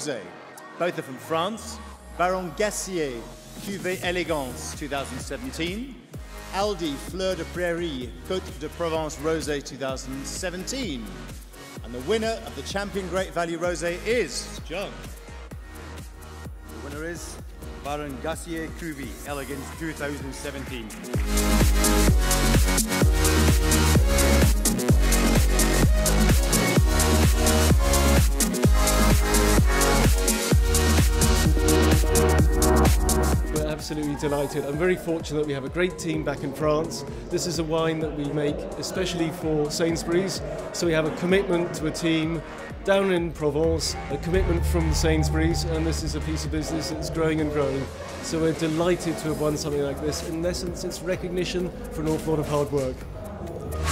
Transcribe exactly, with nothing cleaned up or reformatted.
Rosé. Both are from France. Baron Gassier Cuvée Élégance two thousand seventeen. Aldi Fleur de Prairie Côte de Provence Rosé two thousand seventeen. And the winner of the Champion Great Value Rosé is... John. The winner is Baron Gassier Cuvée Élégance two thousand seventeen. We're absolutely delighted. I'm very fortunate we have a great team back in France. This is a wine that we make especially for Sainsbury's, so we have a commitment to a team down in Provence, a commitment from Sainsbury's, and this is a piece of business that's growing and growing. So we're delighted to have won something like this. In essence, it's recognition for an awful lot of hard work.